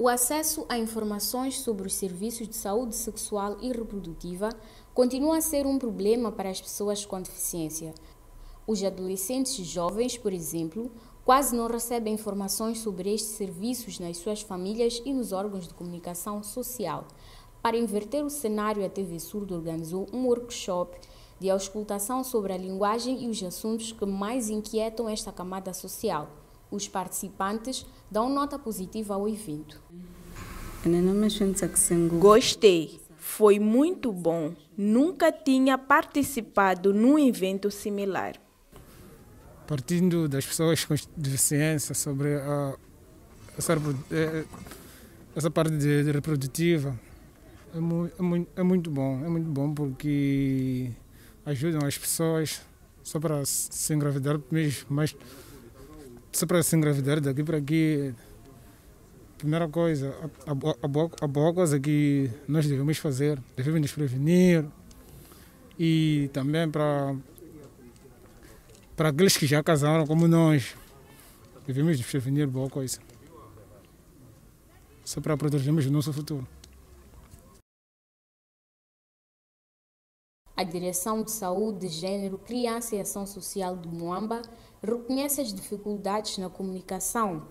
O acesso a informações sobre os serviços de saúde sexual e reprodutiva continua a ser um problema para as pessoas com deficiência. Os adolescentes jovens, por exemplo, quase não recebem informações sobre estes serviços nas suas famílias e nos órgãos de comunicação social. Para inverter o cenário, a TV Surdo organizou um workshop de auscultação sobre a linguagem e os assuntos que mais inquietam esta camada social. Os participantes dão nota positiva ao evento. Gostei, foi muito bom. Nunca tinha participado num evento similar. Partindo das pessoas com deficiência sobre essa parte de reprodutiva, é muito bom porque ajudam as pessoas só para se engravidar mesmo, mas só para se engravidar daqui para aqui, primeira coisa, a boa coisa que nós devemos fazer, devemos nos prevenir e também para aqueles que já casaram como nós, devemos nos prevenir boa coisa, só para protegermos o nosso futuro. A Direção de Saúde, Gênero, Criança e Ação Social do Moamba reconhece as dificuldades na comunicação.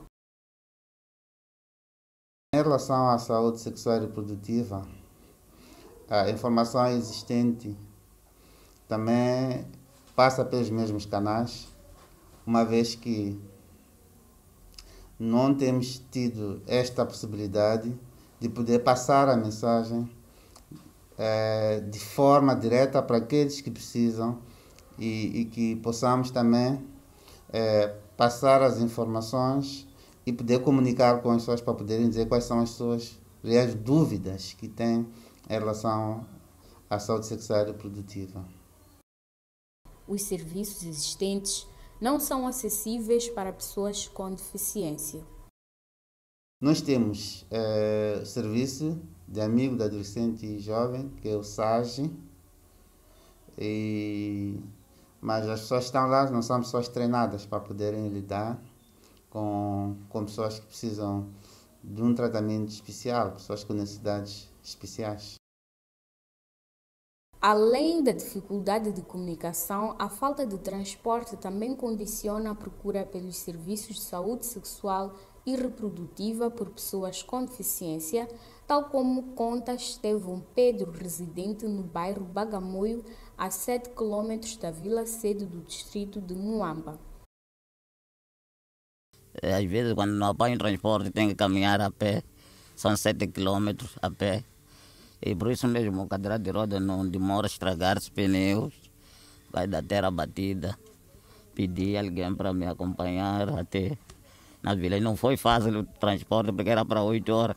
Em relação à saúde sexual e reprodutiva, a informação existente também passa pelos mesmos canais, uma vez que não temos tido esta possibilidade de poder passar a mensagem de forma direta para aqueles que precisam e que possamos também passar as informações e poder comunicar com as pessoas para poderem dizer quais são as suas reais dúvidas que têm em relação à saúde sexual e reprodutiva. Os serviços existentes não são acessíveis para pessoas com deficiência. Nós temos o serviço de amigo do adolescente e jovem, que é o SAGE, mas as pessoas que estão lá não são pessoas treinadas para poderem lidar com pessoas que precisam de um tratamento especial, pessoas com necessidades especiais. Além da dificuldade de comunicação, a falta de transporte também condiciona a procura pelos serviços de saúde sexual e reprodutiva por pessoas com deficiência, tal como conta Estevão Pedro, residente no bairro Bagamoio, a 7 km da vila sede do distrito de Moamba. Às vezes, quando não apanho transporte, tenho que caminhar a pé, são 7 km a pé. E por isso mesmo, o cadeirado de roda não demora a estragar os pneus, vai da terra batida. Pedi alguém para me acompanhar até na vila. E não foi fácil o transporte, porque era para 8 horas.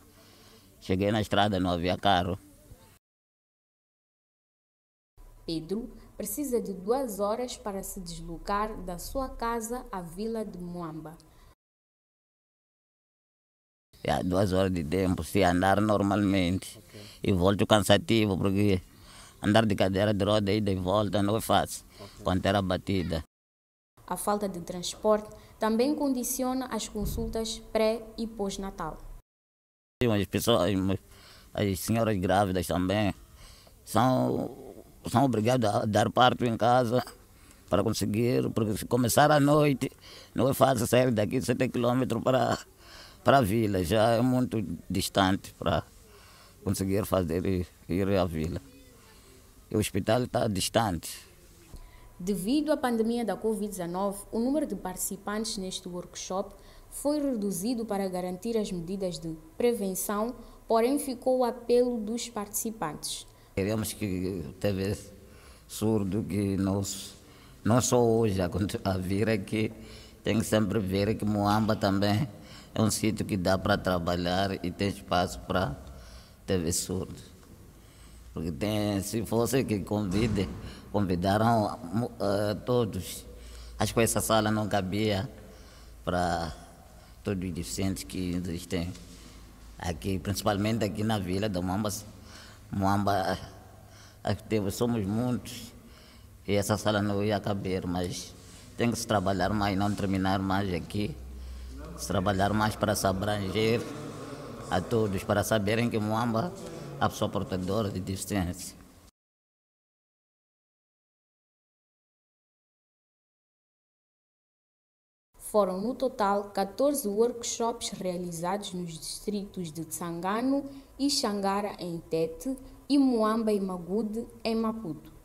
Cheguei na estrada, não havia carro. Pedro precisa de 2 horas para se deslocar da sua casa à vila de Moamba. É 2 horas de tempo, se andar normalmente. Okay. E volto cansativo, porque andar de cadeira de roda e de volta não é fácil, okay, quando era batida. A falta de transporte também condiciona as consultas pré e pós-natal. As pessoas, as senhoras grávidas também, são obrigadas a dar parto em casa para conseguir, porque se começar à noite, não é fácil sair daqui 7 km para a vila, já é muito distante para conseguir fazer ir à vila. E o hospital está distante. Devido à pandemia da Covid-19, o número de participantes neste workshop foi reduzido para garantir as medidas de prevenção, porém ficou o apelo dos participantes. Queremos que a TV Surdo, que nós, não só hoje a vir aqui, tem que sempre ver que Moamba também é um sítio que dá para trabalhar e tem espaço para TV Surdo. Porque tem, se fosse que convidaram todos, acho que essa sala não cabia para todos os deficientes que existem aqui, principalmente aqui na vila da Moamba, somos muitos e essa sala não ia caber, mas tem que se trabalhar mais, não terminar mais aqui, se trabalhar mais para se abranger a todos para saberem que Moamba é a pessoa portadora de deficiência. Foram no total 14 workshops realizados nos distritos de Tsangano e Changara em Tete e Moamba e Magude em Maputo.